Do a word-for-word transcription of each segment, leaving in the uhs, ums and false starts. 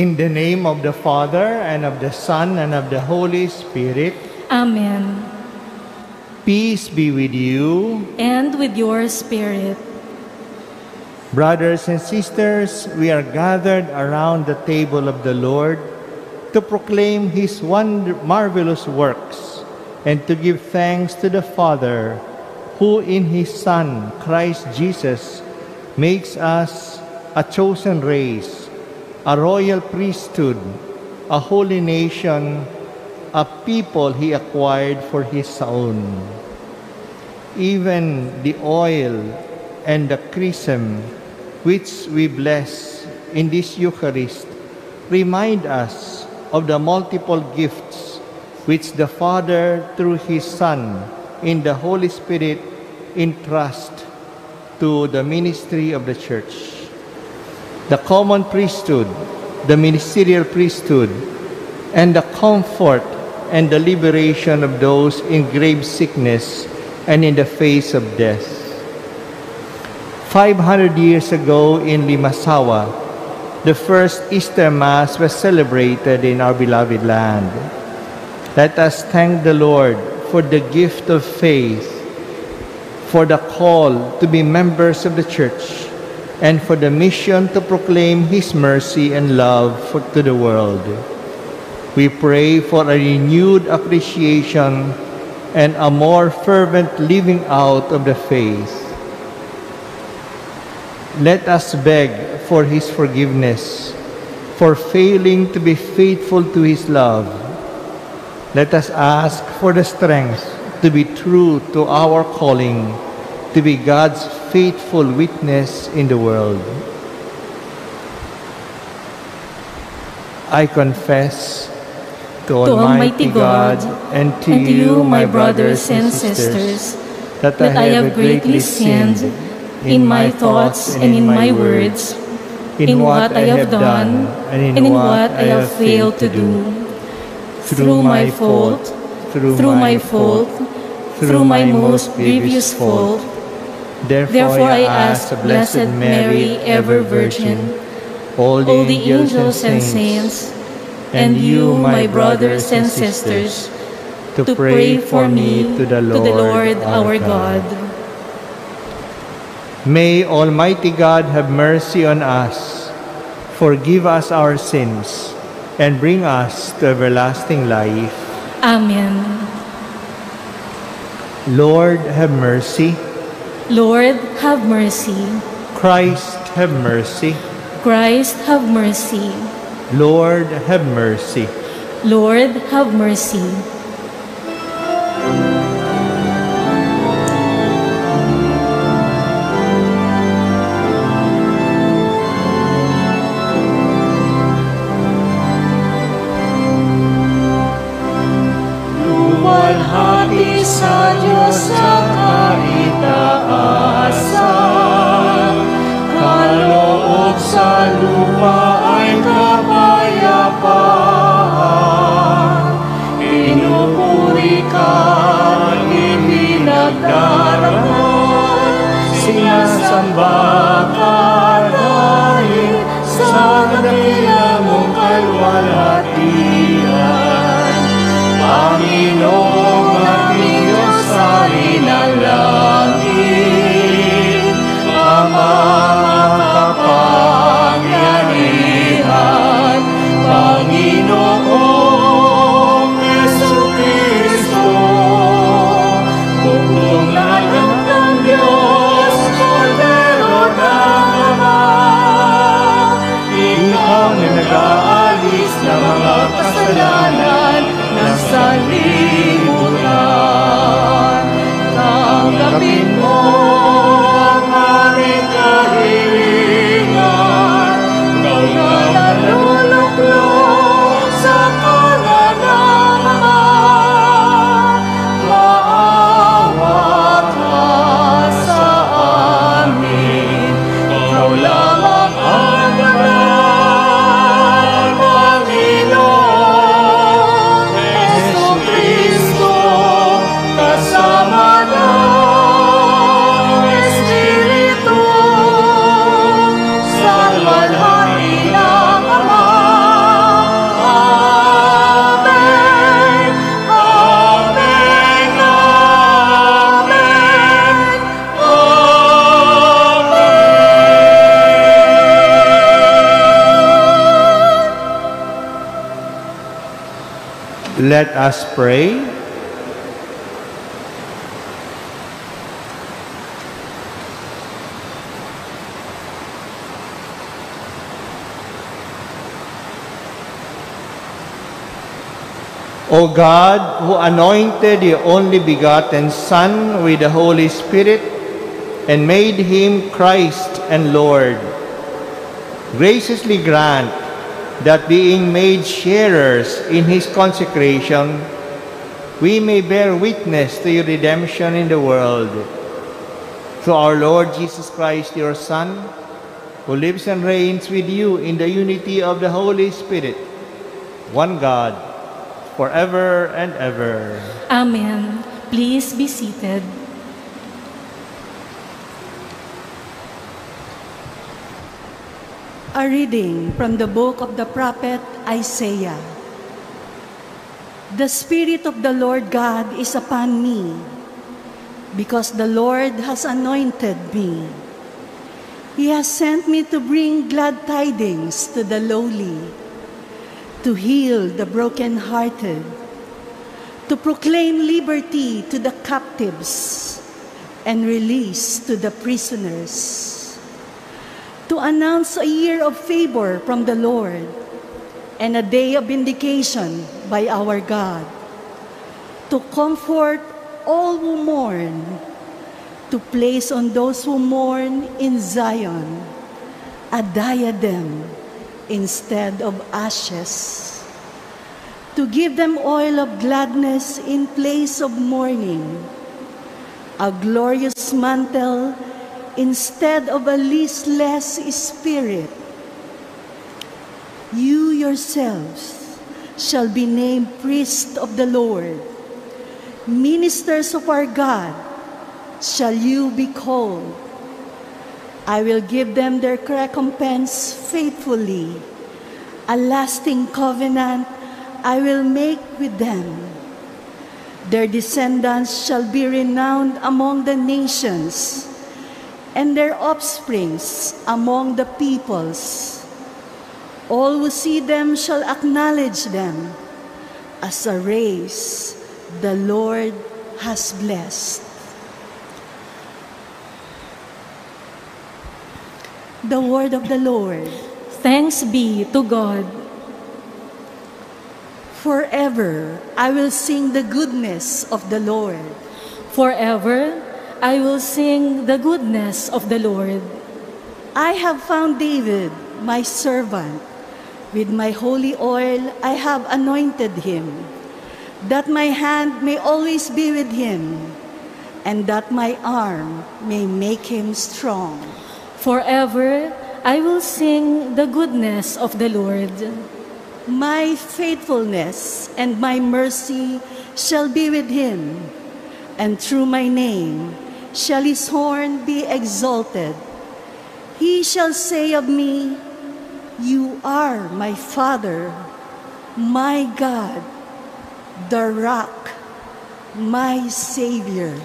In the name of the Father, and of the Son, and of the Holy Spirit. Amen. Peace be with you. And with your spirit. Brothers and sisters, we are gathered around the table of the Lord to proclaim His wonder marvelous works, and to give thanks to the Father, who in His Son, Christ Jesus, makes us a chosen race, a royal priesthood, a holy nation, a people He acquired for His own. Even the oil and the chrism which we bless in this Eucharist remind us of the multiple gifts which the Father, through His Son, in the Holy Spirit, entrusts to the ministry of the Church. The common priesthood, the ministerial priesthood, and the comfort and the liberation of those in grave sickness and in the face of death. five hundred years ago in Limasawa, the first Easter Mass was celebrated in our beloved land. Let us thank the Lord for the gift of faith, for the call to be members of the Church, and for the mission to proclaim His mercy and love for, to the world. We pray for a renewed appreciation and a more fervent living out of the faith. Let us beg for His forgiveness for failing to be faithful to His love. Let us ask for the strength to be true to our calling, to be God's faithful witness in the world. I confess to Almighty God and to you, my brothers and sisters, that I have greatly sinned in my thoughts and in my words, in what I have done and in what I have failed to do, through my fault, through my fault, through my most grievous fault. Therefore I ask Blessed Mary, ever Virgin, all the, all the angels, angels and saints, and you, my brothers and sisters, to, to pray for me to the Lord, to the Lord our God. May Almighty God have mercy on us, forgive us our sins, and bring us to everlasting life. Amen. Lord, have mercy. Lord, have mercy. Christ, have mercy. Christ, have mercy. Lord, have mercy. Lord, have mercy. Lumahati sa Diyos sa kaitaasan, kaloob sa lupa ay kapayapaan. Pinupuri ka at ipinagdarapon, sinasamba ka dahil sa dakila mong kalwalhatian. Panginoon at Diyos sa linalangin, Ama Panginoon Jesucristo, buong lahat ng Diyos, Kordero ng Ama, Ikaw na nag-aalis ng mga kasalanan na sa limutan. Tanggapin mo ang aming kahilingan, ikaw na naluluklok Let us pray. O God, who anointed your only begotten Son with the Holy Spirit and made him Christ and Lord, graciously grant that being made sharers in his consecration, we may bear witness to your redemption in the world. Through our Lord Jesus Christ, your Son, who lives and reigns with you in the unity of the Holy Spirit, one God, forever and ever. Amen. Please be seated. A reading from the book of the prophet Isaiah. The Spirit of the Lord God is upon me, because the Lord has anointed me. He has sent me to bring glad tidings to the lowly, to heal the brokenhearted, to proclaim liberty to the captives and release to the prisoners, to announce a year of favor from the Lord and a day of vindication by our God, to comfort all who mourn, to place on those who mourn in Zion a diadem instead of ashes, to give them oil of gladness in place of mourning, a glorious mantle instead of a listless spirit. You yourselves shall be named priests of the Lord, ministers of our God shall you be called. I will give them their recompense faithfully. A lasting covenant I will make with them. Their descendants shall be renowned among the nations, and their offsprings among the peoples. All who see them shall acknowledge them as a race the Lord has blessed. The word of the Lord. Thanks be to God. Forever I will sing the goodness of the Lord. Forever I will sing the goodness of the Lord. I have found David, my servant. With my holy oil I have anointed him, that my hand may always be with him, and that my arm may make him strong. Forever I will sing the goodness of the Lord. My faithfulness and my mercy shall be with him, and through my name shall his horn be exalted. He shall say of me, "You are my Father, my God, the rock, my Savior."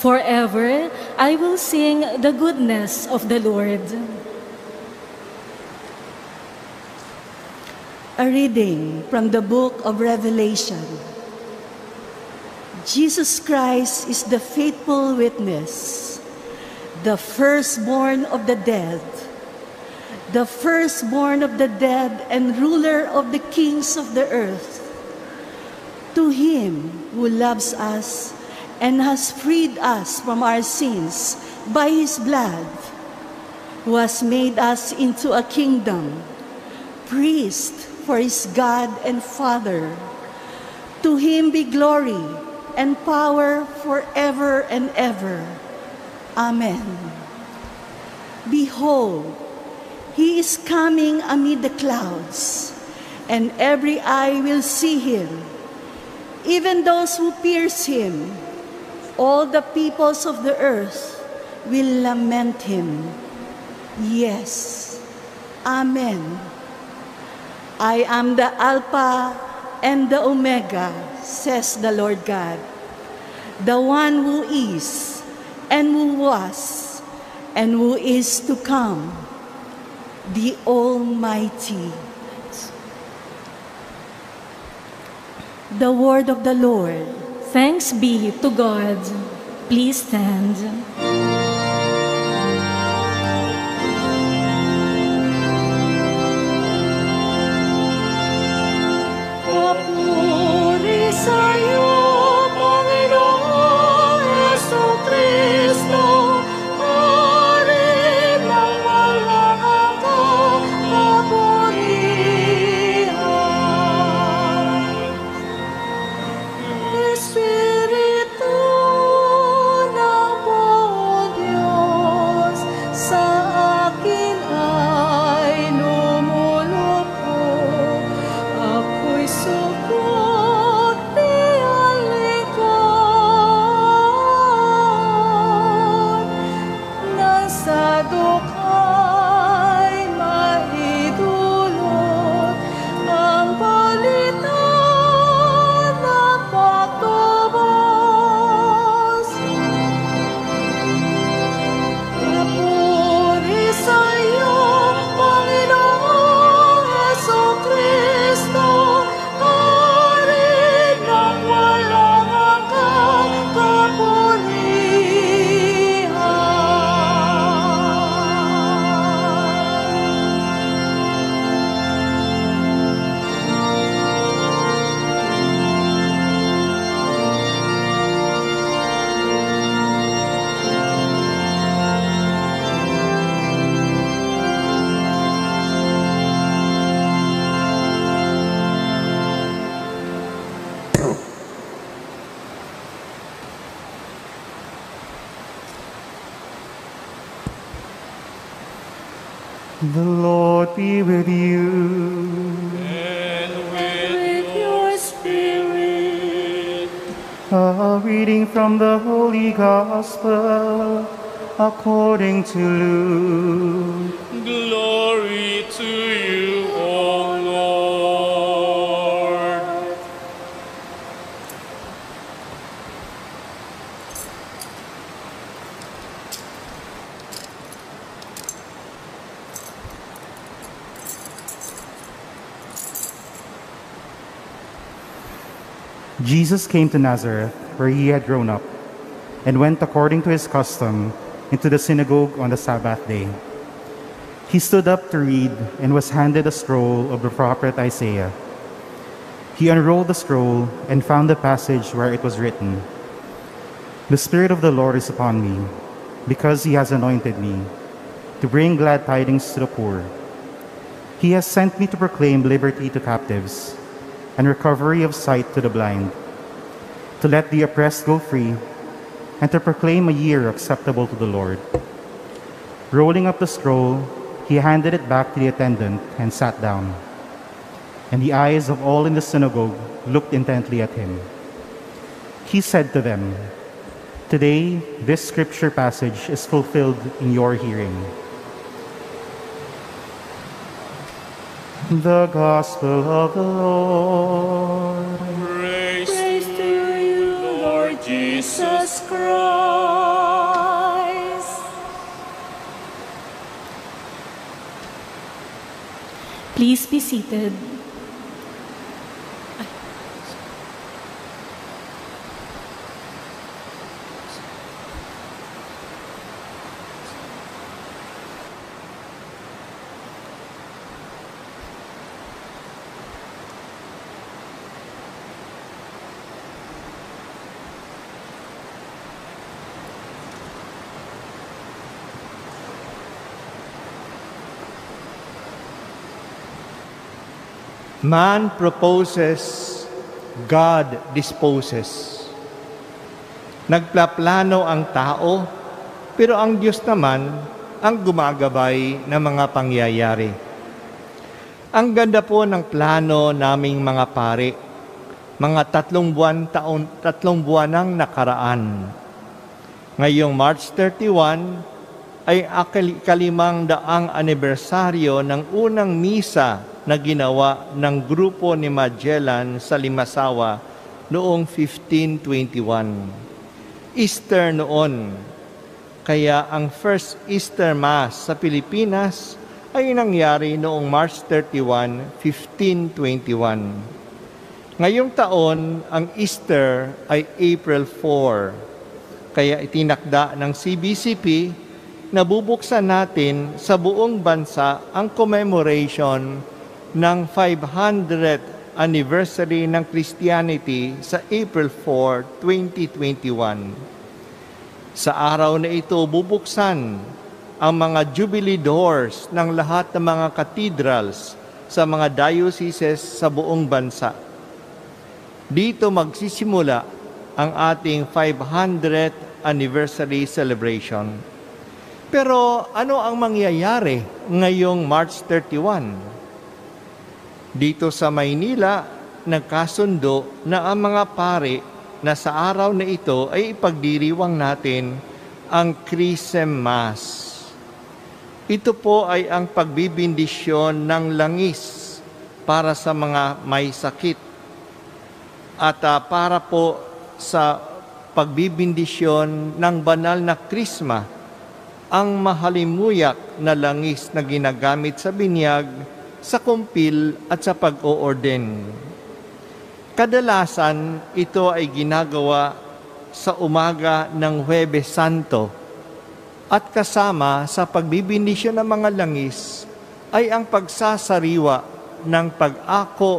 Forever I will sing the goodness of the Lord. A reading from the book of Revelation. Jesus Christ is the faithful witness, the firstborn of the dead, the firstborn of the dead and ruler of the kings of the earth. To him who loves us and has freed us from our sins by his blood, who has made us into a kingdom, priest for his God and Father. To him be glory and power forever and ever. Amen. Behold, he is coming amid the clouds, and every eye will see him, even those who pierce him. All the peoples of the earth will lament him. Yes. Amen. I am the Alpha and the Omega, says the Lord God, the one who is, and who was, and who is to come, the Almighty. The word of the Lord. Thanks be to God. Please stand. Papuri sa iyo, Panginoon Yesu Kristo, hari ng walang kapurihan. Espiritu ng buhay. The Lord be with you. And with your spirit. A reading from the Holy Gospel according to Luke. Glory to you, O Lord. Jesus came to Nazareth, where he had grown up, and went according to his custom into the synagogue on the Sabbath day. He stood up to read and was handed a scroll of the prophet Isaiah. He unrolled the scroll and found the passage where it was written, "The Spirit of the Lord is upon me, because he has anointed me to bring glad tidings to the poor. He has sent me to proclaim liberty to captives and recovery of sight to the blind, to let the oppressed go free, and to proclaim a year acceptable to the Lord." Rolling up the scroll, he handed it back to the attendant and sat down. And the eyes of all in the synagogue looked intently at him. He said to them, "Today, this scripture passage is fulfilled in your hearing." The Gospel of the Lord. Jesus Christ. Please be seated. Man proposes, God disposes. Nagplaplano ang tao, pero ang Diyos naman ang gumagabay ng mga pangyayari. Ang ganda po ng plano naming mga pari, mga tatlong buwan, taon, tatlong buwan ang nakaraan. Ngayong March thirty-first ay akalimang daang anibersaryo ng unang misa na ginawa ng grupo ni Magellan sa Limasawa noong fifteen twenty-one. Easter noon, kaya ang first Easter Mass sa Pilipinas ay nangyari noong March thirty-first, fifteen twenty-one. Ngayong taon, ang Easter ay April fourth, kaya itinakda ng C B C P na bubuksan natin sa buong bansa ang commemoration ng five hundredth anniversary ng Christianity sa April fourth, twenty twenty-one. Sa araw na ito, bubuksan ang mga jubilee doors ng lahat ng mga cathedrals sa mga dioceses sa buong bansa. Dito magsisimula ang ating five hundredth anniversary celebration. Pero ano ang mangyayari ngayong March thirty-first? Dito sa Maynila, nagkasundo na ang mga pari na sa araw na ito ay ipagdiriwang natin ang Chrism Mass. Ito po ay ang pagbibindisyon ng langis para sa mga may sakit at uh, para po sa pagbibindisyon ng banal na krisma, ang mahalimuyak na langis na ginagamit sa binyag, sa kumpil at sa pag-oorden. Kadalasan, ito ay ginagawa sa umaga ng Huwebes Santo at kasama sa pagbibindisyon ng mga langis ay ang pagsasariwa ng pag-ako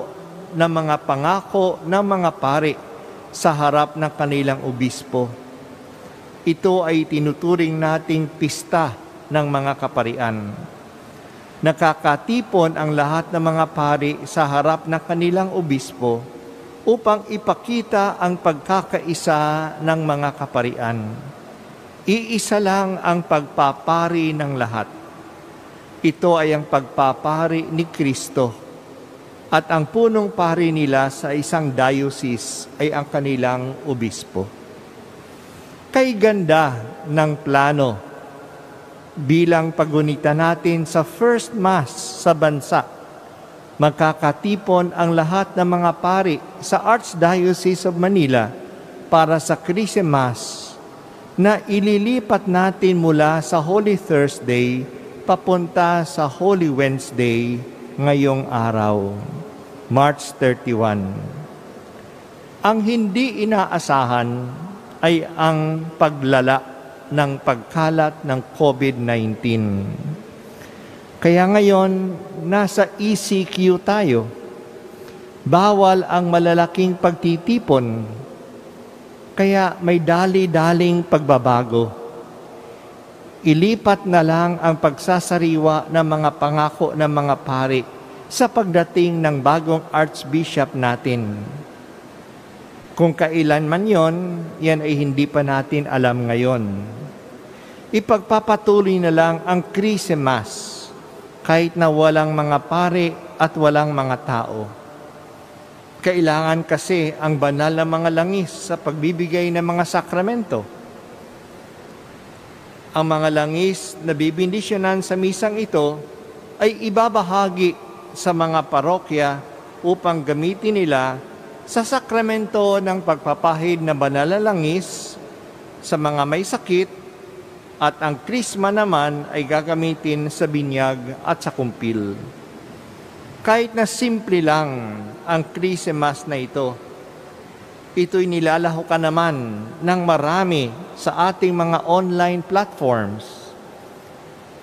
ng mga pangako ng mga pari sa harap ng kanilang obispo. Ito ay tinuturing nating pista ng mga kaparian. Nakakatipon ang lahat ng mga pari sa harap ng kanilang obispo upang ipakita ang pagkakaisa ng mga kaparian. Iisa lang ang pagpapari ng lahat. Ito ay ang pagpapari ni Kristo. At ang punong pari nila sa isang diocese ay ang kanilang obispo. Kay ganda ng plano bilang pagunita natin sa First Mass sa bansa, magkakatipon ang lahat ng mga pari sa Archdiocese of Manila para sa Christmas na ililipat natin mula sa Holy Thursday papunta sa Holy Wednesday ngayong araw, March thirty-first. Ang hindi inaasahan ay ang paglala ng pagkalat ng COVID nineteen. Kaya ngayon, nasa E C Q tayo. Bawal ang malalaking pagtitipon. Kaya may dali-daling pagbabago. Ilipat na lang ang pagsasariwa ng mga pangako ng mga pari sa pagdating ng bagong Archbishop natin. Kung kailan man yon, yan ay hindi pa natin alam ngayon. Ipagpapatuloy na lang ang Christmas kahit na walang mga pari at walang mga tao. Kailangan kasi ang banal na mga langis sa pagbibigay ng mga sakramento. Ang mga langis na bibindisyonan sa misang ito ay ibabahagi sa mga parokya upang gamitin nila sa sakramento ng pagpapahid na banal na langis sa mga may sakit, at ang krisma naman ay gagamitin sa binyag at sa kumpil. Kahit na simple lang ang Christmas na ito, ito'y nilalahukan naman ng marami sa ating mga online platforms.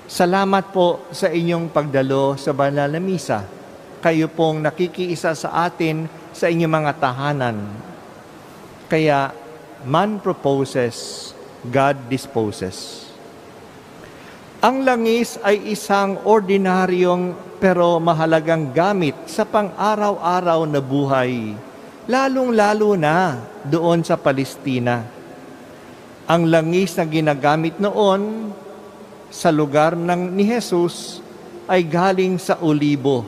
Salamat po sa inyong pagdalo sa Banal na Misa. Kayo pong nakikiisa sa atin sa inyong mga tahanan. Kaya, man proposes, God disposes. Ang langis ay isang ordinaryong pero mahalagang gamit sa pang-araw-araw na buhay, lalong-lalo na doon sa Palestina. Ang langis na ginagamit noon sa lugar ng ni Hesus ay galing sa olibo.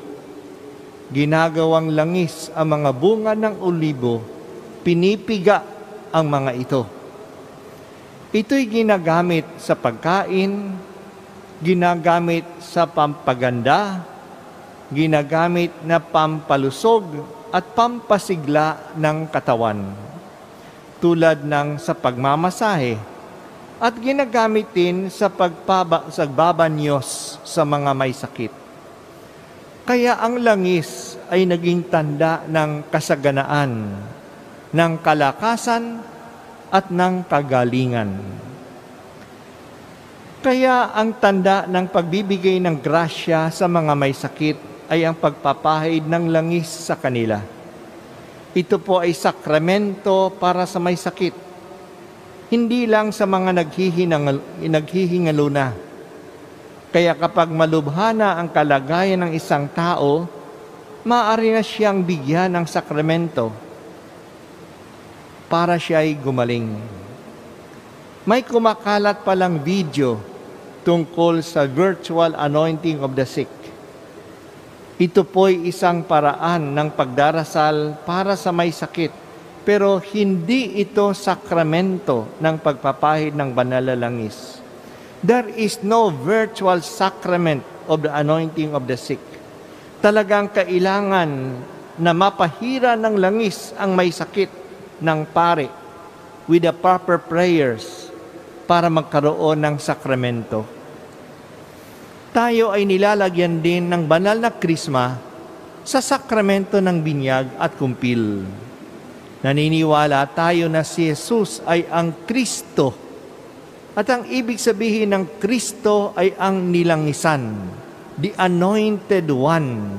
Ginagawang langis ang mga bunga ng olibo, pinipiga ang mga ito. Ito'y ginagamit sa pagkain, ginagamit sa pampaganda, ginagamit na pampalusog at pampasigla ng katawan, tulad ng sa pagmamasahe, at ginagamit din sa pagbabanyos sa mga may sakit. Kaya ang langis ay naging tanda ng kasaganaan, ng kalakasan at ng kagalingan. Kaya ang tanda ng pagbibigay ng grasya sa mga may sakit ay ang pagpapahid ng langis sa kanila. Ito po ay sakramento para sa may sakit, hindi lang sa mga naghihingalo na. Kaya kapag malubha na ang kalagayan ng isang tao, maaari na siyang bigyan ng sakramento para siya'y gumaling. May kumakalat palang video tungkol sa virtual anointing of the sick. Ito po'y isang paraan ng pagdarasal para sa may sakit, pero hindi ito sakramento ng pagpapahid ng banal na langis. There is no virtual sacrament of the anointing of the sick. Talagang kailangan na mapahira ng langis ang may sakit ng pare with the proper prayers para magkaroon ng sakramento. Tayo ay nilalagyan din ng banal na krisma sa sakramento ng binyag at kumpil. Naniniwala tayo na si Jesus ay ang Kristo, at ang ibig sabihin ng Kristo ay ang nilangisan, the anointed one.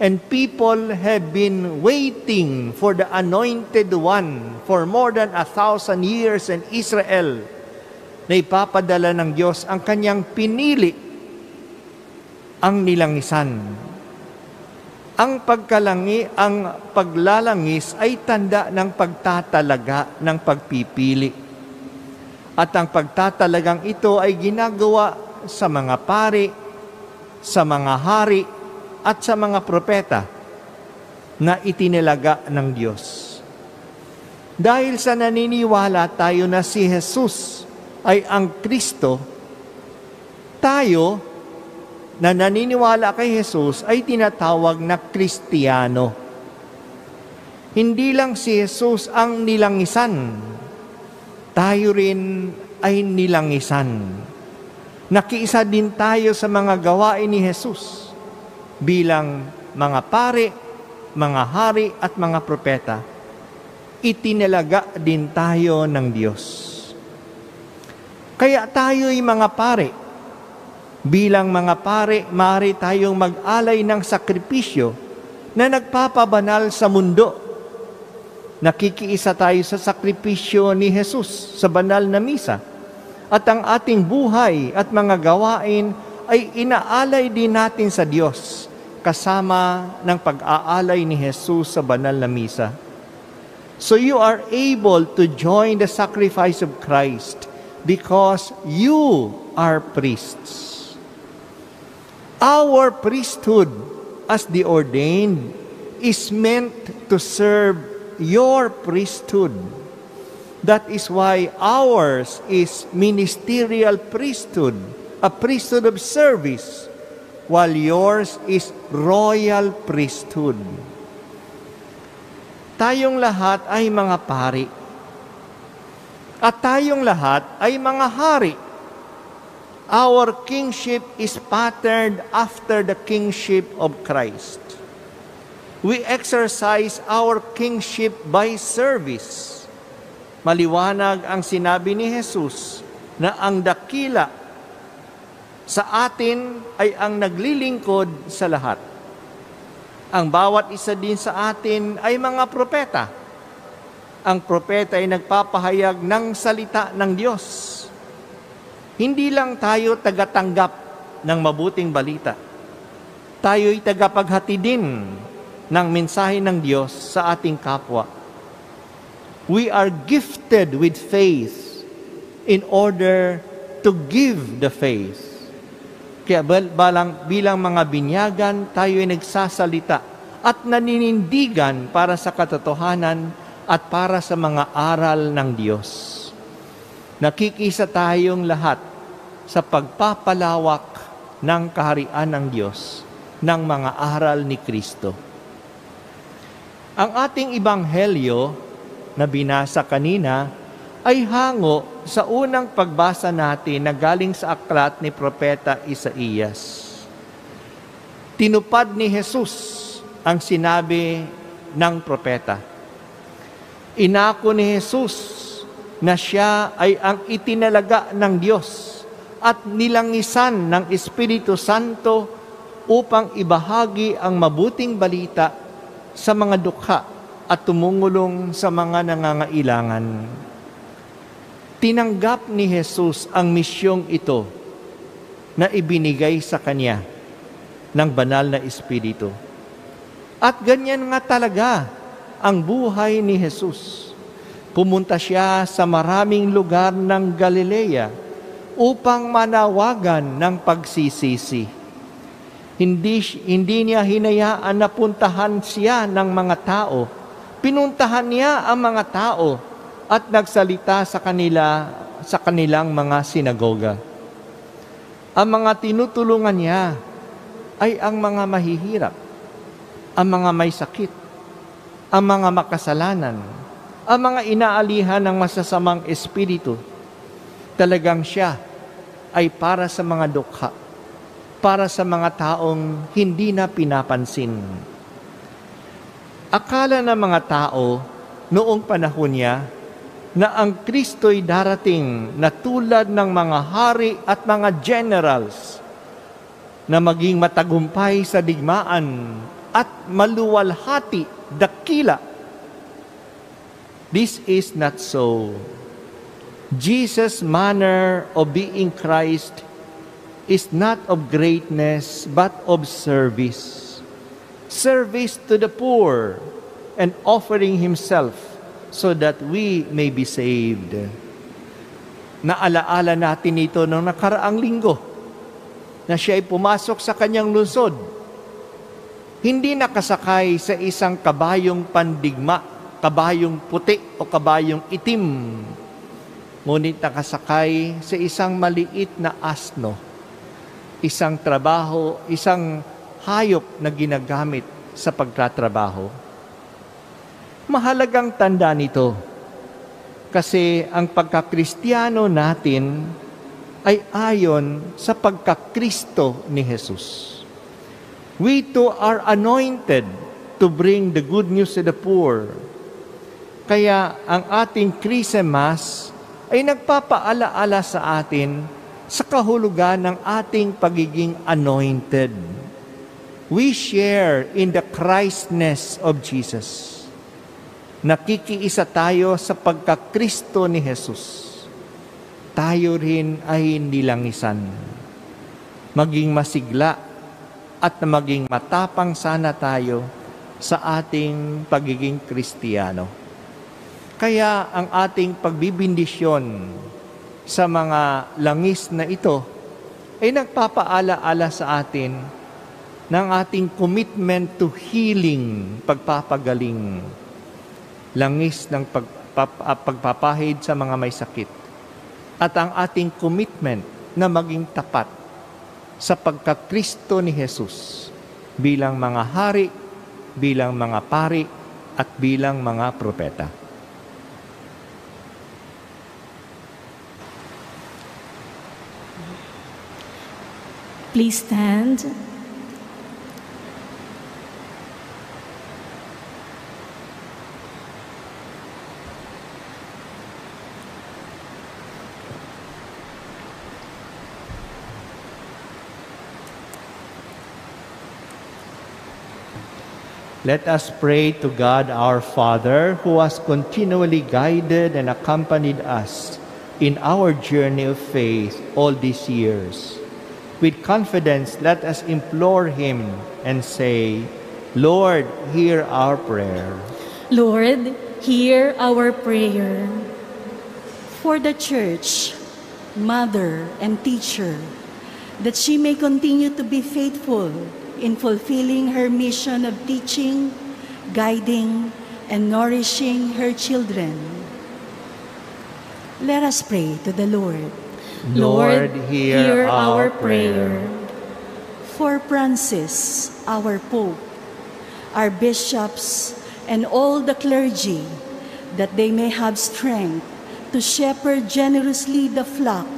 And people have been waiting for the anointed one for more than a thousand years in Israel, na ipapadala ng Diyos ang kanyang pinili, ang nilangisan. Ang pagkalangi, ang paglalangis ay tanda ng pagtatalaga ng pagpipili. At ang pagtatalagang ito ay ginagawa sa mga pari sa mga hari at sa mga propeta na itinalaga ng Diyos. Dahil sa naniniwala tayo na si Jesus ay ang Kristo, tayo na naniniwala kay Jesus ay tinatawag na Kristiyano. Hindi lang si Jesus ang nilangisan, tayo rin ay nilangisan. Nakiisa din tayo sa mga gawain ni Jesus bilang mga pari, mga hari at mga propeta. Itinalaga din tayo ng Diyos. Kaya tayo'y mga pari. Bilang mga pari, maaari tayong mag-alay ng sakripisyo na nagpapabanal sa mundo. Nakikiisa tayo sa sakripisyo ni Jesus sa banal na misa. At ang ating buhay at mga gawain ay inaalay din natin sa Diyos kasama ng pag-aalay ni Jesus sa banal na misa. So you are able to join the sacrifice of Christ because you are priests. Our priesthood as the ordained is meant to serve your priesthood. That is why ours is ministerial priesthood, a priesthood of service, while yours is royal priesthood. Tayong lahat ay mga pari. At tayong lahat ay mga hari. Our kingship is patterned after the kingship of Christ. We exercise our kingship by service. Maliwanag ang sinabi ni Jesus na ang dakila sa atin ay ang naglilingkod sa lahat. Ang bawat isa din sa atin ay mga propeta. Ang propeta ay nagpapahayag ng salita ng Diyos. Hindi lang tayo tagatanggap ng mabuting balita. Tayo'y tagapaghati din ng mensahe ng Diyos sa ating kapwa. We are gifted with faith in order to give the faith. Kaya balang, bilang mga binyagan, tayo ay nagsasalita at naninindigan para sa katotohanan at para sa mga aral ng Diyos. Nakikisa tayong lahat sa pagpapalawak ng kaharian ng Diyos ng mga aral ni Kristo. Ang ating ebanghelyo na binasa kanina ay hango sa unang pagbasa natin na galing sa aklat ni Propeta Isaiah. Tinupad ni Jesus ang sinabi ng propeta. Inako ni Jesus na siya ay ang itinalaga ng Diyos at nilangisan ng Espiritu Santo upang ibahagi ang mabuting balita sa mga dukha at tumungulong sa mga nangangailangan. Tinanggap ni Jesus ang misyong ito na ibinigay sa Kanya ng banal na Espiritu. At ganyan nga talaga ang buhay ni Jesus. Pumunta siya sa maraming lugar ng Galilea upang manawagan ng pagsisisi. Hindi, hindi niya hinayaan na puntahan siya ng mga tao. Pinuntahan niya ang mga tao at nagsalita sa kanila sa kanilang mga sinagoga. Ang mga tinutulungan niya ay ang mga mahihirap, ang mga may sakit, ang mga makasalanan, ang mga inaalihan ng masasamang espiritu. Talagang siya ay para sa mga dukha, para sa mga taong hindi na pinapansin. Akala ng mga tao noong panahon niya na ang Kristo'y darating na tulad ng mga hari at mga generals na maging matagumpay sa digmaan at maluwalhati, dakila. This is not so. Jesus' manner of being Christ is not of greatness, but of service. Service to the poor, and offering Himself so that we may be saved. Naalaala natin ito noong nakaraang linggo. na siya ay pumasok sa kanyang lungsod. Hindi nakasakay sa isang kabayong pandigma, kabayong puti o kabayong itim. Ngunit nakasakay sa isang maliit na asno, isang trabaho, isang hayop na ginagamit sa pagtatrabaho. Mahalagang tanda nito kasi ang pagkakristiyano natin ay ayon sa pagkakristo ni Hesus. We too are anointed to bring the good news to the poor. Kaya ang ating Christmas ay nagpapaalaala sa atin sa kahulugan ng ating pagiging anointed. We share in the Christness of Jesus. Nakikiisa tayo sa pagkakristo ni Hesus. Tayo rin ay nilangisan. Maging masigla at maging matapang sana tayo sa ating pagiging Kristiyano. Kaya ang ating pagbibindisyon sa mga langis na ito ay nagpapaalaala sa atin ng ating commitment to healing, pagpapagaling, langis ng pagpapahid sa mga may sakit, at ang ating commitment na maging tapat sa pagkakristo ni Hesus bilang mga hari, bilang mga pari, at bilang mga propeta. Please stand. Let us pray to God our Father, who has continually guided and accompanied us in our journey of faith all these years. With confidence, let us implore Him and say, Lord, hear our prayer. Lord, hear our prayer. For the Church, Mother and Teacher, that she may continue to be faithful in fulfilling her mission of teaching, guiding, and nourishing her children. Let us pray to the Lord. Lord, hear our prayer. For Francis, our Pope, our bishops, and all the clergy, that they may have strength to shepherd generously the flock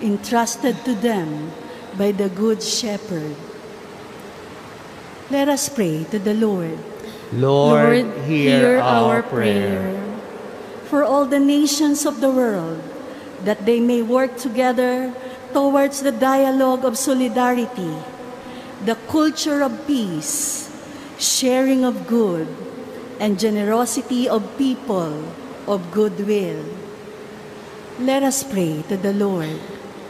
entrusted to them by the Good Shepherd. Let us pray to the Lord. Lord, Lord hear, hear our prayer. prayer. For all the nations of the world, that they may work together towards the dialogue of solidarity, the culture of peace, sharing of good, and generosity of people of goodwill. Let us pray to the Lord.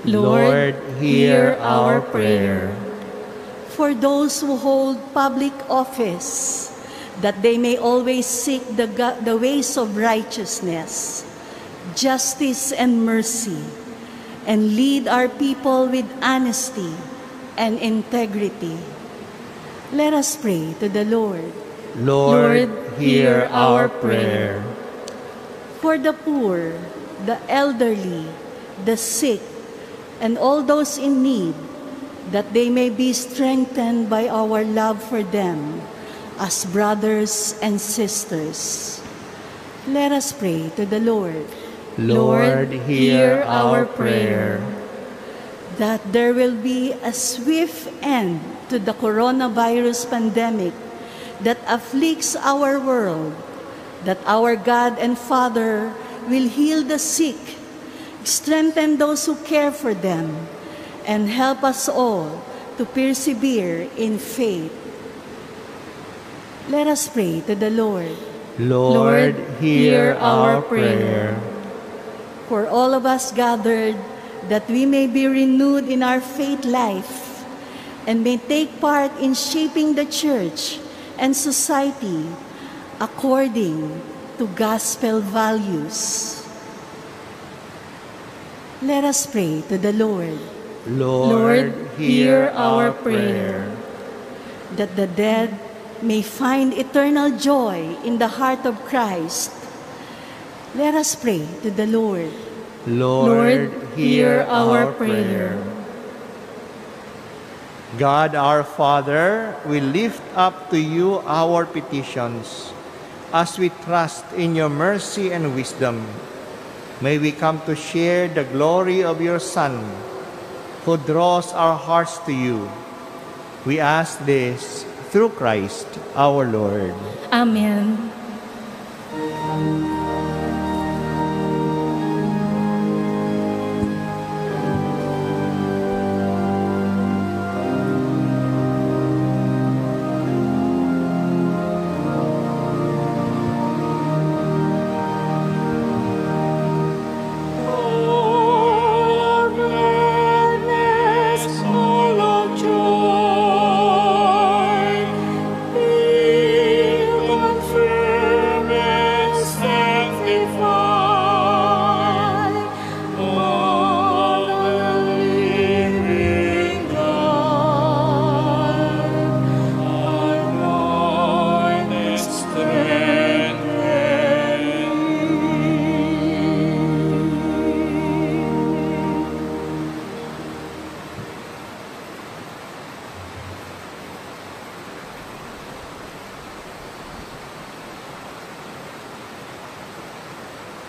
Lord, Lord hear, hear our prayer. prayer. For those who hold public office, that they may always seek the, the ways of righteousness, justice, and mercy, and lead our people with honesty and integrity. Let us pray to the Lord. Lord, Lord hear our prayer. For the poor, the elderly, the sick, and all those in need, that they may be strengthened by our love for them as brothers and sisters. Let us pray to the Lord. Lord, Lord hear our prayer. That there will be a swift end to the coronavirus pandemic that afflicts our world, that our God and Father will heal the sick, strengthen those who care for them, and help us all to persevere in faith. Let us pray to the Lord. Lord, Lord hear our prayer. For all of us gathered, that we may be renewed in our faith life and may take part in shaping the church and society according to gospel values. Let us pray to the Lord. Lord, hear our prayer. That the dead may find eternal joy in the heart of Christ, let us pray to the Lord. Lord, hear our prayer. God our Father, we lift up to you our petitions as we trust in your mercy and wisdom. May we come to share the glory of your Son, who draws our hearts to you. We ask this through Christ our Lord. Amen.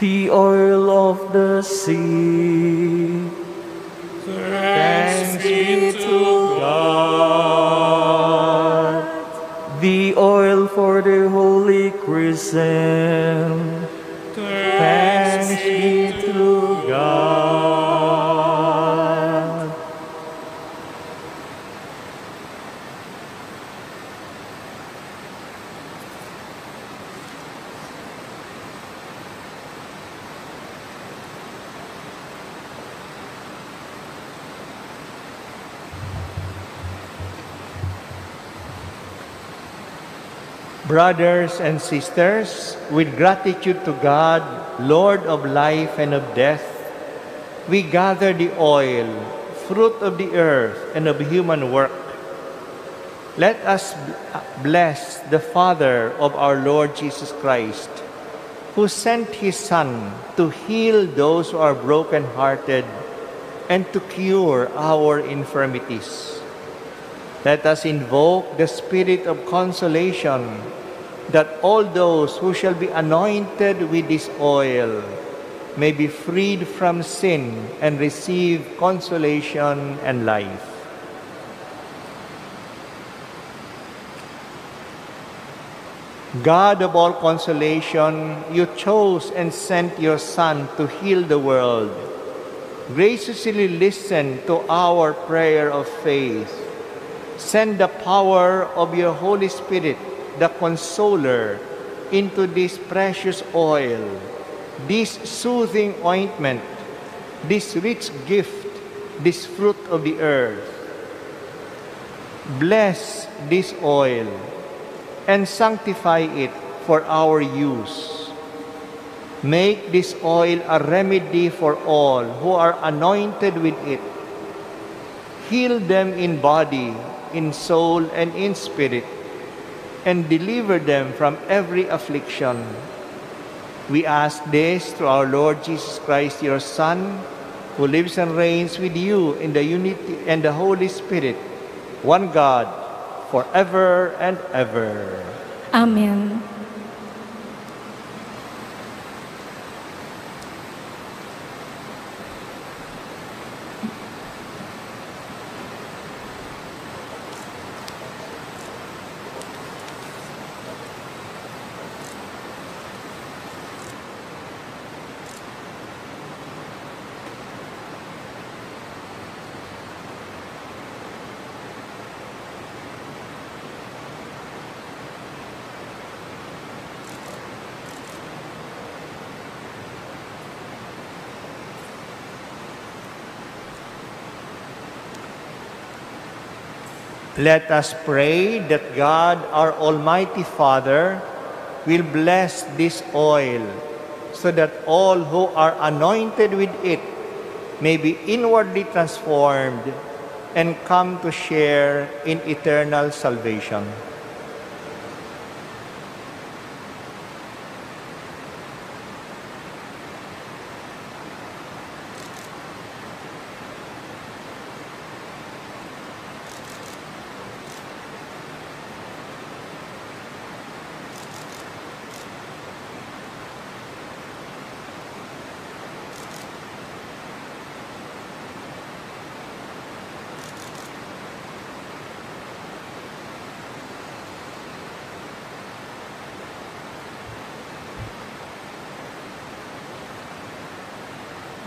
The oil of the sea. Thanks be to God. The oil for the Holy Chrism. Thanks be to God. Brothers and sisters, with gratitude to God, Lord of life and of death, we gather the oil, fruit of the earth and of human work. Let us bless the Father of our Lord Jesus Christ, who sent his Son to heal those who are brokenhearted and to cure our infirmities. Let us invoke the spirit of consolation, that all those who shall be anointed with this oil may be freed from sin and receive consolation and life. God of all consolation, you chose and sent your Son to heal the world. Graciously listen to our prayer of faith. Send the power of your Holy Spirit, the Consoler, into this precious oil, this soothing ointment, this rich gift, this fruit of the earth. Bless this oil and sanctify it for our use. Make this oil a remedy for all who are anointed with it. Heal them in body, in soul, and in spirit, and deliver them from every affliction. We ask this through our Lord Jesus Christ, your Son, who lives and reigns with you in the unity and the Holy Spirit, one God, forever and ever. Amen. Let us pray that God, our Almighty Father, will bless this oil so that all who are anointed with it may be inwardly transformed and come to share in eternal salvation.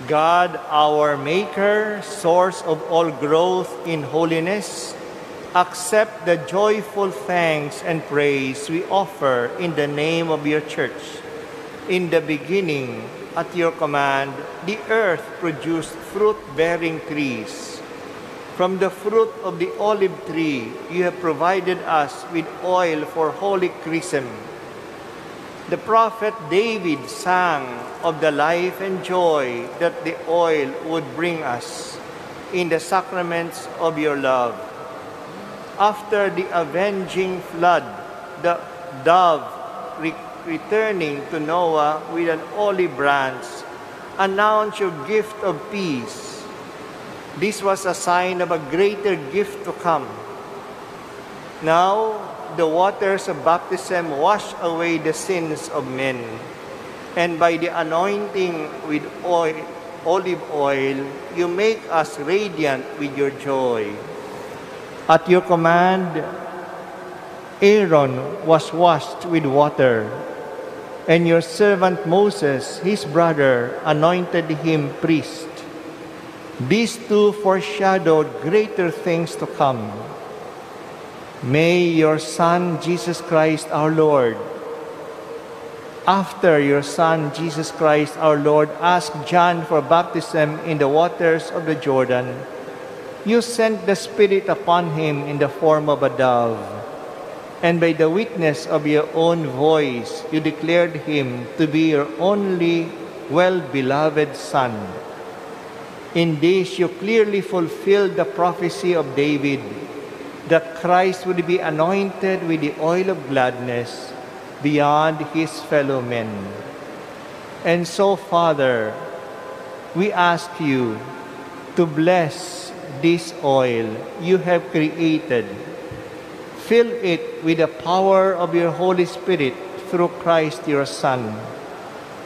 God, our Maker, source of all growth in holiness, accept the joyful thanks and praise we offer in the name of your Church. In the beginning, at your command, the earth produced fruit-bearing trees. From the fruit of the olive tree, you have provided us with oil for holy chrism. The prophet David sang of the life and joy that the oil would bring us in the sacraments of your love. After the avenging flood, the dove re- returning to Noah with an olive branch announced your gift of peace. This was a sign of a greater gift to come. Now, the waters of baptism wash away the sins of men, and by the anointing with oil, olive oil, you make us radiant with your joy. At your command, Aaron was washed with water, and your servant Moses, his brother, anointed him priest. These two foreshadowed greater things to come. May your Son, Jesus Christ, our Lord, after your Son, Jesus Christ, our Lord, asked John for baptism in the waters of the Jordan, you sent the Spirit upon him in the form of a dove, and by the witness of your own voice, you declared him to be your only well-beloved Son. In this, you clearly fulfilled the prophecy of David, that Christ would be anointed with the oil of gladness beyond his fellow men. And so, Father, we ask you to bless this oil you have created. Fill it with the power of your Holy Spirit through Christ your Son.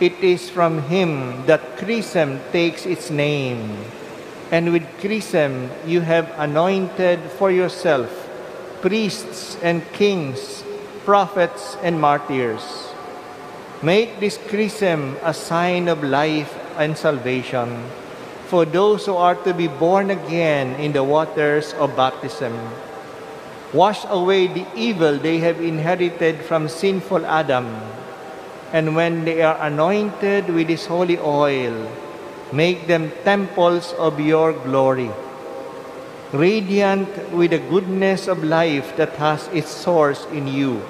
It is from him that Chrism takes its name. And with chrism you have anointed for yourself priests and kings, prophets and martyrs. Make this chrism a sign of life and salvation for those who are to be born again in the waters of baptism. Wash away the evil they have inherited from sinful Adam, and when they are anointed with this holy oil, make them temples of your glory, radiant with the goodness of life that has its source in you.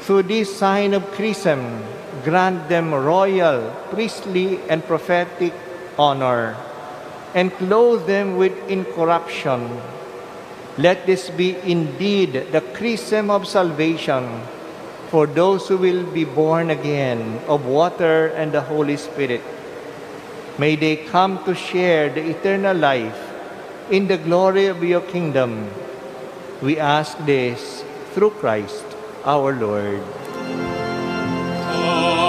Through this sign of chrism, grant them royal, priestly, and prophetic honor, and clothe them with incorruption. Let this be indeed the chrism of salvation for those who will be born again of water and the Holy Spirit. May they come to share the eternal life in the glory of your kingdom. We ask this through Christ our Lord. Amen, amen, amen.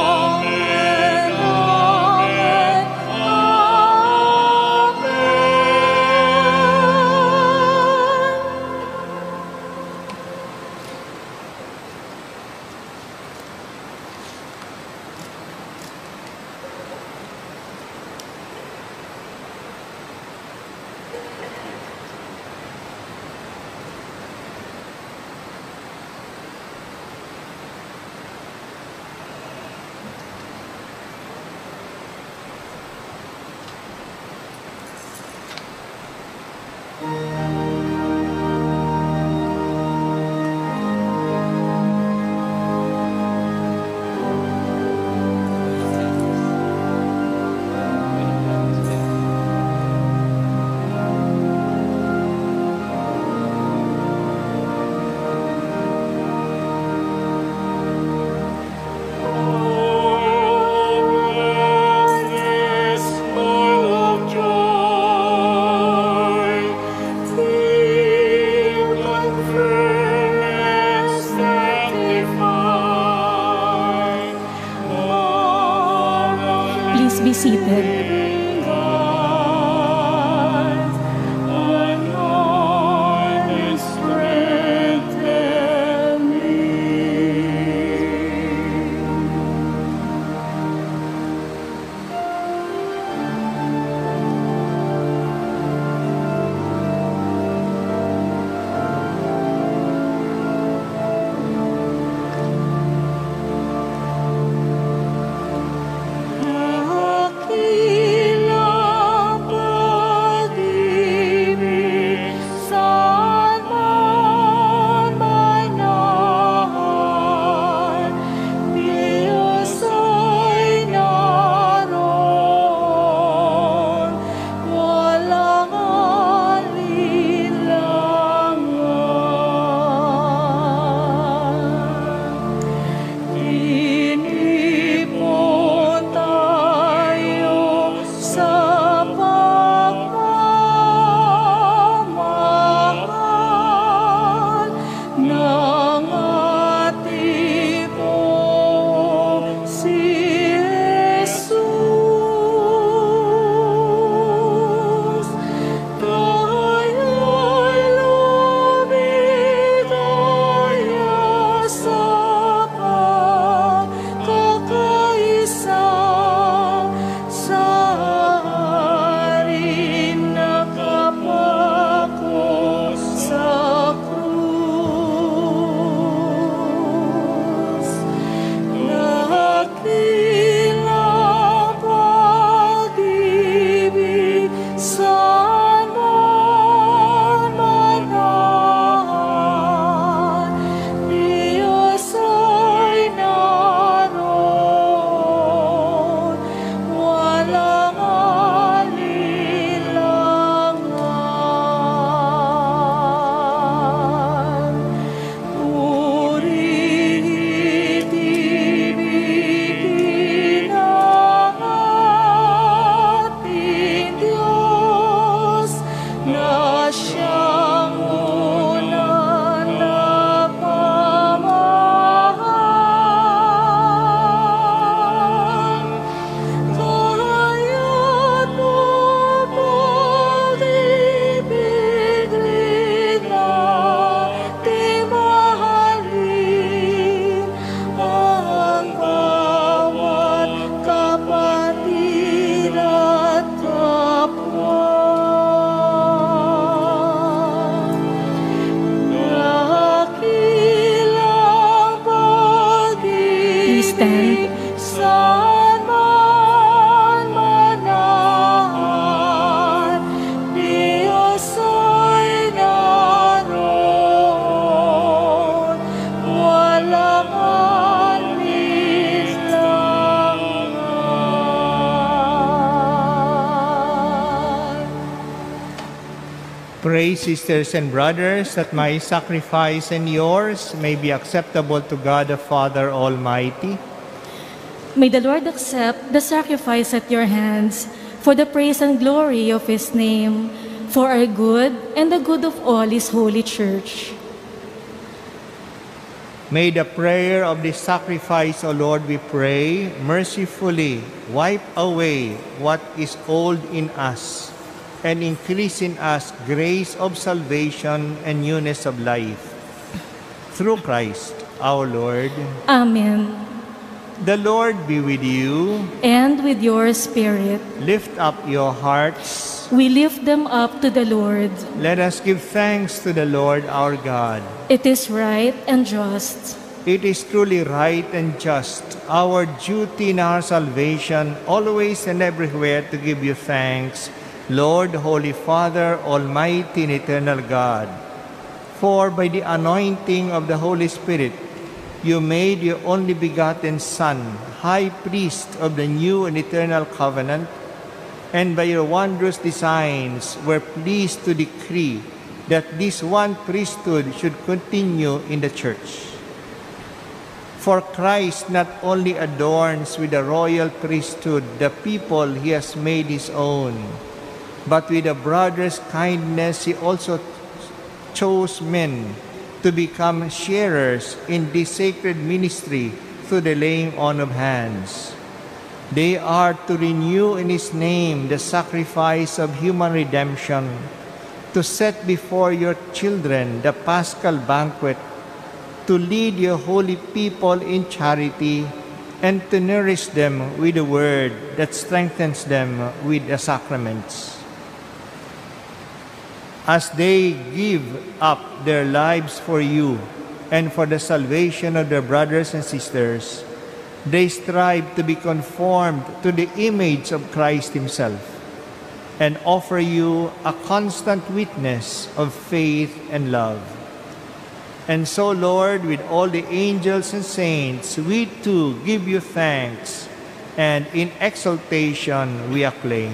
pray, sisters and brothers, that my sacrifice and yours may be acceptable to God the Father Almighty. May the Lord accept the sacrifice at your hands for the praise and glory of His name, for our good and the good of all His Holy Church. May the prayer of this sacrifice, O Lord, we pray, mercifully wipe away what is old in us and increase in us grace of salvation and newness of life. Through Christ our Lord. Amen. The Lord be with you. And with your spirit. Lift up your hearts. We lift them up to the Lord. Let us give thanks to the Lord our God. It is right and just. It is truly right and just, our duty in our salvation, always and everywhere to give you thanks, Lord, Holy Father, Almighty and Eternal God. For by the anointing of the Holy Spirit, you made your only begotten Son, High Priest of the new and eternal covenant, and by your wondrous designs were pleased to decree that this one priesthood should continue in the Church. For Christ not only adorns with a royal priesthood the people he has made his own, but with a brother's kindness, he also chose men to become sharers in this sacred ministry through the laying on of hands. They are to renew in his name the sacrifice of human redemption, to set before your children the Paschal banquet, to lead your holy people in charity, and to nourish them with a word that strengthens them with the sacraments. As they give up their lives for you and for the salvation of their brothers and sisters, they strive to be conformed to the image of Christ Himself and offer you a constant witness of faith and love. And so, Lord, with all the angels and saints, we too give you thanks, and in exaltation we acclaim.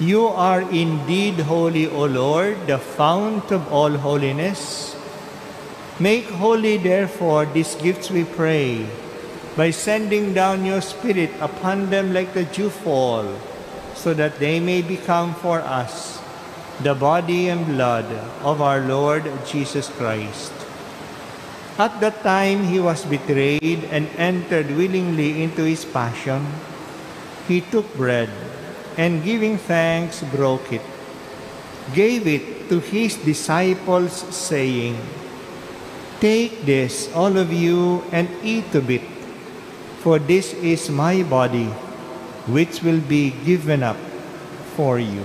You are indeed holy, O Lord, the fount of all holiness. Make holy, therefore, these gifts, we pray, by sending down your Spirit upon them like the dewfall, so that they may become for us the body and blood of our Lord Jesus Christ. At the time he was betrayed and entered willingly into his passion, he took bread, and giving thanks, broke it, gave it to his disciples, saying, "Take this, all of you, and eat of it, for this is my body, which will be given up for you."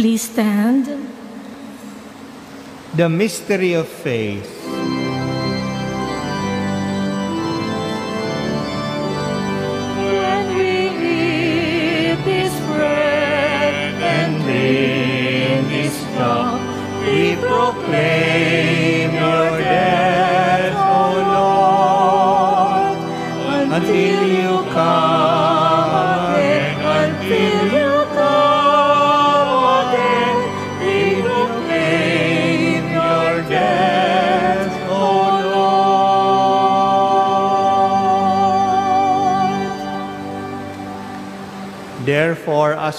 Please stand. The mystery of faith. When we eat this bread and drink this cup, we proclaim your death, O Lord, until you come again, until you Therefore, as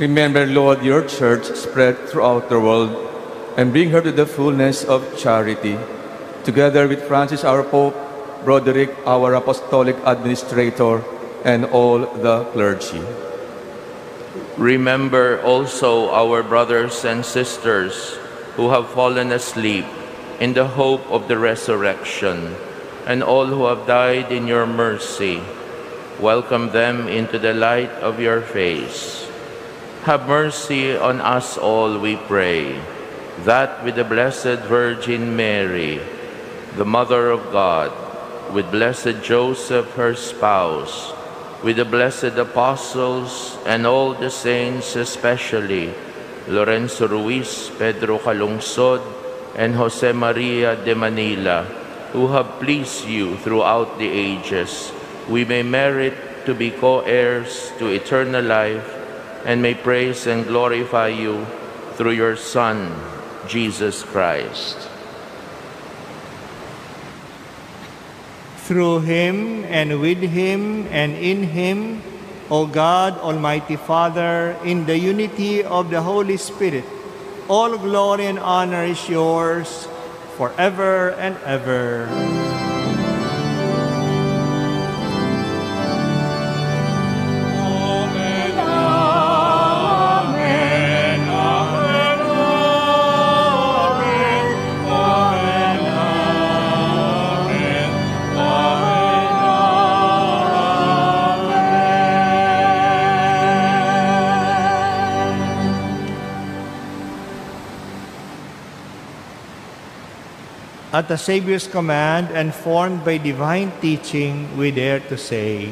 Remember, Lord, your church spread throughout the world, and bring her to the fullness of charity, together with Francis our Pope, Broderick our Apostolic Administrator, and all the clergy. Remember also our brothers and sisters who have fallen asleep in the hope of the resurrection, and all who have died in your mercy. Welcome them into the light of your face. Have mercy on us all, we pray, that with the Blessed Virgin Mary, the Mother of God, with Blessed Joseph, her spouse, with the blessed apostles and all the saints, especially Lorenzo Ruiz, Pedro Calungsod, and Jose Maria de Manila, who have pleased you throughout the ages, we may merit to be co-heirs to eternal life, and may praise and glorify you through your Son, Jesus Christ. Through him, and with him, and in him, O God, Almighty Father, in the unity of the Holy Spirit, all glory and honor is yours forever and ever. At the Savior's command and formed by divine teaching, we dare to say,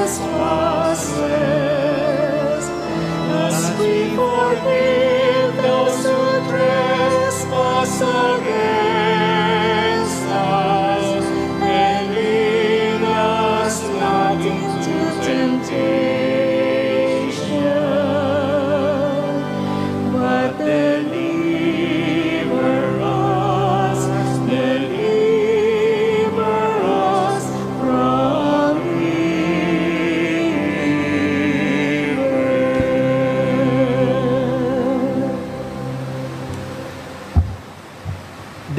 and lead us not into temptation,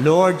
Lord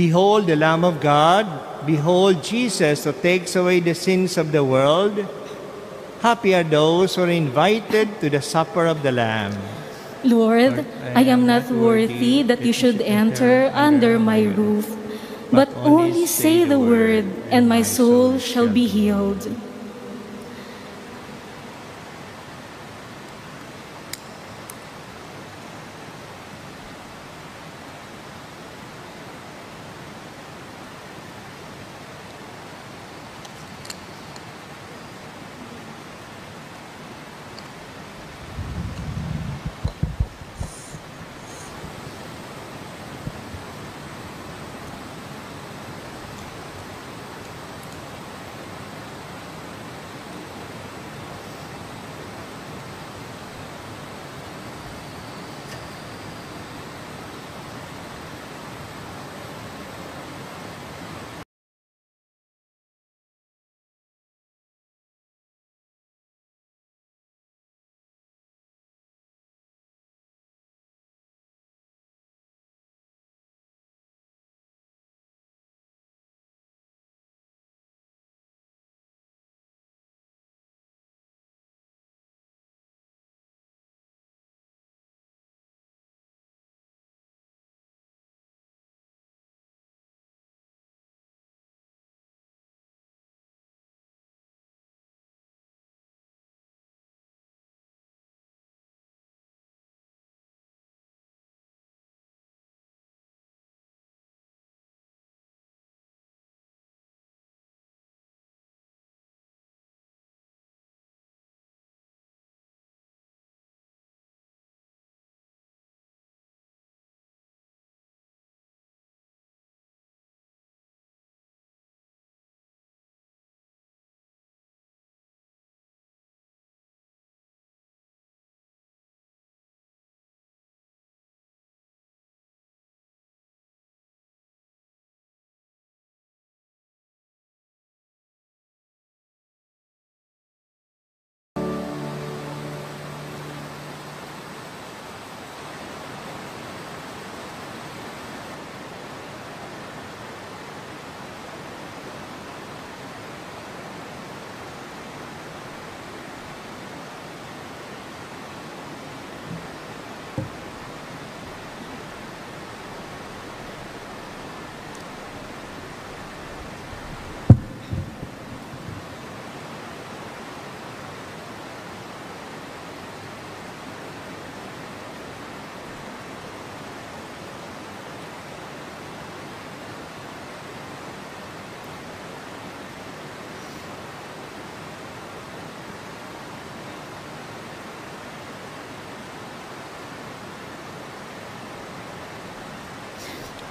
Behold the Lamb of God, behold Jesus who takes away the sins of the world. Happy are those who are invited to the supper of the Lamb. Lord, Lord I, I am not worthy that you should enter under my roof, but only say the word, and my soul shall be healed.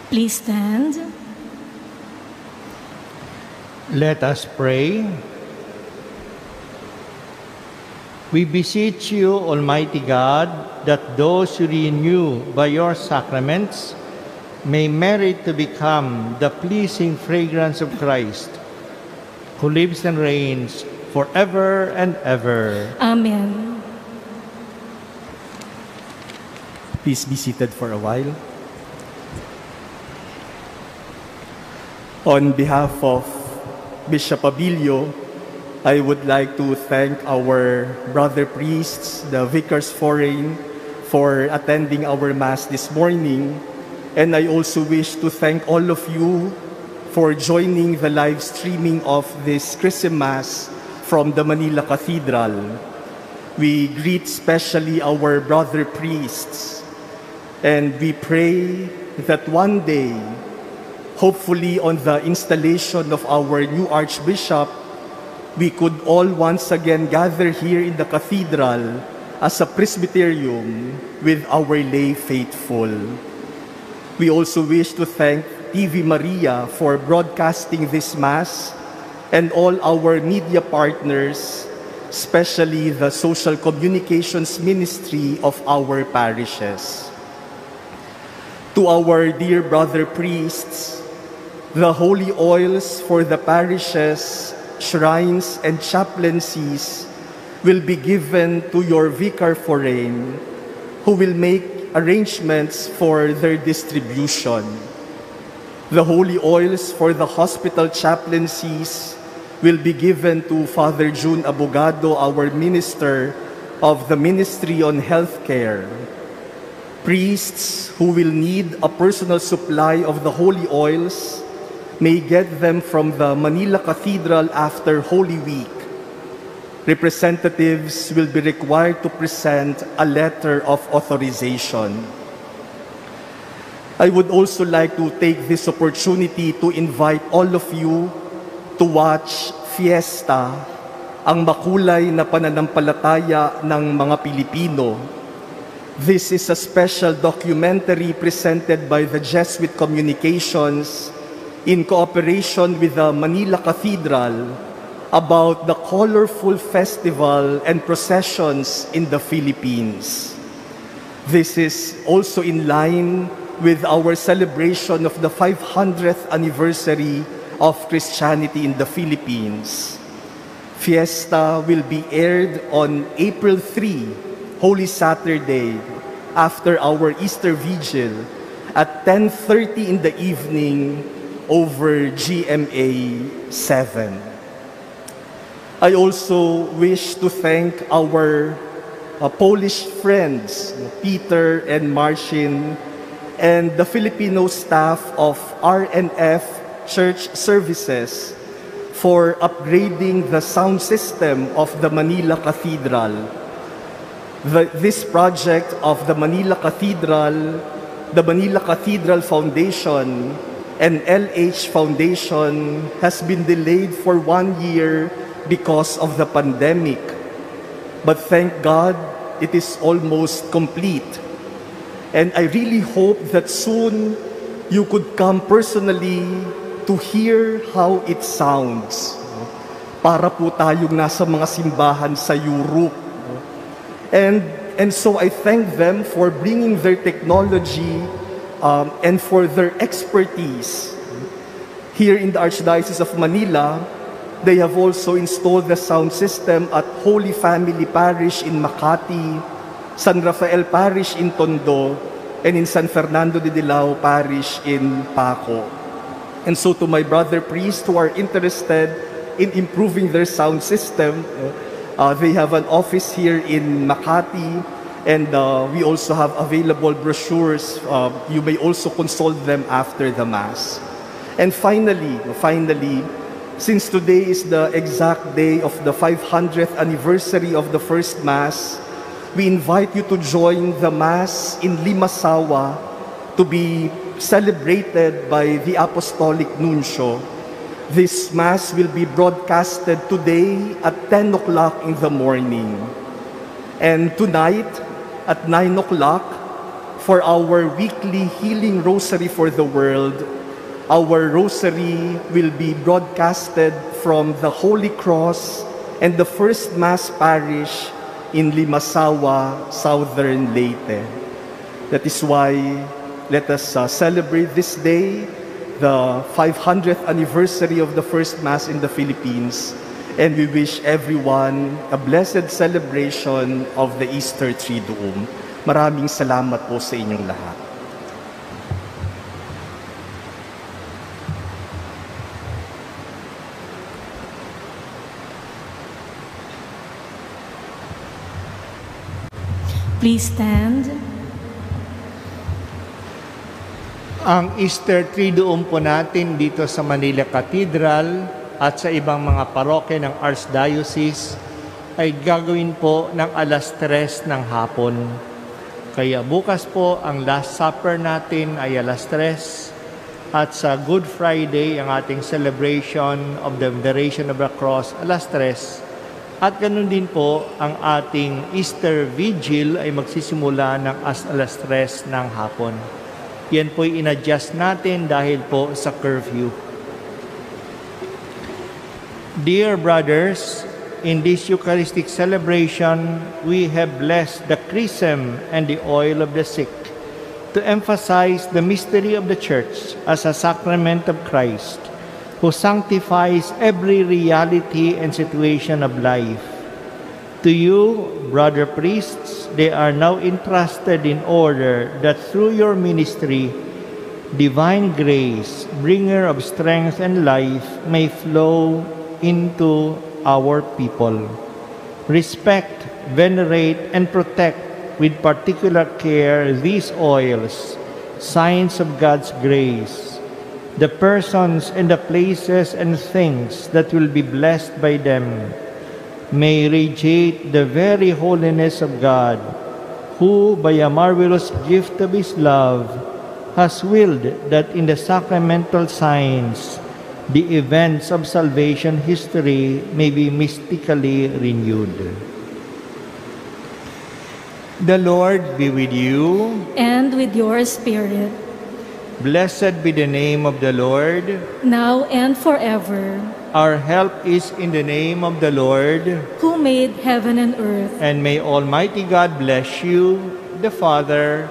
Please stand. Let us pray. We beseech you, Almighty God, that those who renew by your sacraments may merit to become the pleasing fragrance of Christ, who lives and reigns forever and ever. Amen. Please be seated for a while. On behalf of Bishop Pabillo, I would like to thank our brother priests, the vicars foreign, for attending our Mass this morning. And I also wish to thank all of you for joining the live streaming of this Chrism Mass from the Manila Cathedral. We greet especially our brother priests, and we pray that one day, hopefully on the installation of our new Archbishop, we could all once again gather here in the cathedral as a presbyterium with our lay faithful. We also wish to thank T V Maria for broadcasting this Mass and all our media partners, especially the Social Communications Ministry of our parishes. To our dear brother priests, the holy oils for the parishes, shrines, and chaplaincies will be given to your vicar foreign, who will make arrangements for their distribution. The holy oils for the hospital chaplaincies will be given to Father June Abogado, our minister of the Ministry on Healthcare. Priests who will need a personal supply of the holy oils may get them from the Manila Cathedral after Holy Week. Representatives will be required to present a letter of authorization. I would also like to take this opportunity to invite all of you to watch Fiesta, ang makulay na pananampalataya ng mga Pilipino. This is a special documentary presented by the Jesuit Communications in cooperation with the Manila Cathedral about the colorful festival and processions in the Philippines. This is also in line with our celebration of the five hundredth anniversary of Christianity in the Philippines. Fiesta will be aired on April third, Holy Saturday, after our Easter Vigil at ten thirty in the evening over G M A seven. I also wish to thank our uh, Polish friends, Peter and Marcin, and the Filipino staff of R N F Church Services for upgrading the sound system of the Manila Cathedral. The, this project of the Manila Cathedral, the Manila Cathedral Foundation, and L H Foundation has been delayed for one year because of the pandemic. But thank God, it is almost complete. And I really hope that soon you could come personally to hear how it sounds. Para po tayong nasa mga simbahan sa Europe. And, and so I thank them for bringing their technology Um, and for their expertise. Here in the Archdiocese of Manila, they have also installed the sound system at Holy Family Parish in Makati, San Rafael Parish in Tondo, and in San Fernando de Dilao Parish in Paco. And so to my brother priests who are interested in improving their sound system, uh, they have an office here in Makati, and uh, we also have available brochures. Uh, you may also consult them after the Mass. And finally, finally, since today is the exact day of the five hundredth anniversary of the first Mass, we invite you to join the Mass in Limasawa to be celebrated by the Apostolic Nuncio. This Mass will be broadcasted today at ten o'clock in the morning. And tonight, at nine o'clock, for our weekly Healing Rosary for the World. Our rosary will be broadcasted from the Holy Cross and the First Mass Parish in Limasawa, Southern Leyte. That is why let us uh, celebrate this day, the five hundredth anniversary of the First Mass in the Philippines, and we wish everyone a blessed celebration of the Easter Triduum. Maraming salamat po sa inyong lahat. Please stand. Ang Easter Triduum po natin dito sa Manila Cathedral at sa ibang mga parokya ng Archdiocese ay gagawin po ng alas tres ng hapon. Kaya bukas po ang Last Supper natin ay alas tres at sa Good Friday ang ating celebration of the Veneration of the Cross alas tres. At ganun din po, ang ating Easter Vigil ay magsisimula ng as alas tres ng hapon. Yan po'y in-adjust natin dahil po sa curfew. Dear brothers, in this Eucharistic celebration, we have blessed the chrism and the oil of the sick to emphasize the mystery of the Church as a sacrament of Christ, who sanctifies every reality and situation of life. To you, brother priests, they are now entrusted in order that through your ministry, divine grace, bringer of strength and life, may flow into our people. Respect, venerate, and protect with particular care these oils, signs of God's grace, the persons and the places and things that will be blessed by them. May radiate the very holiness of God, who by a marvelous gift of His love has willed that in the sacramental signs, the events of salvation history may be mystically renewed. The Lord be with you. And with your spirit. Blessed be the name of the Lord, now and forever. Our help is in the name of the Lord, who made heaven and earth. And may Almighty God bless you, the Father,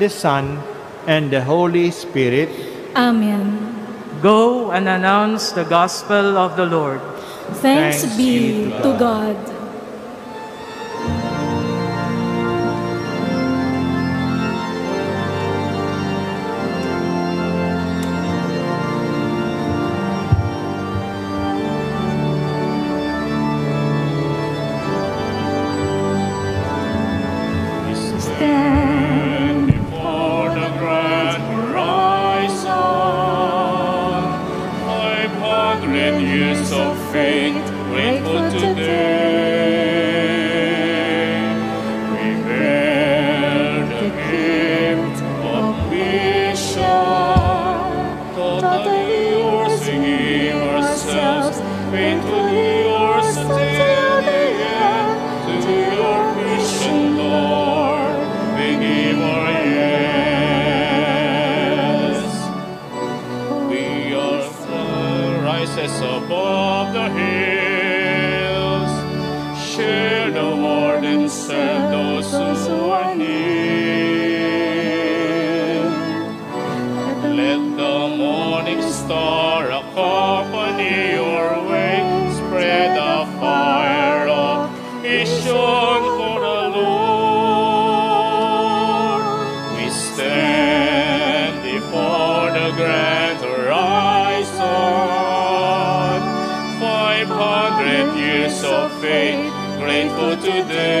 the Son, and the Holy Spirit. Amen. Go and announce the gospel of the Lord. Thanks, Thanks be to God. God. Today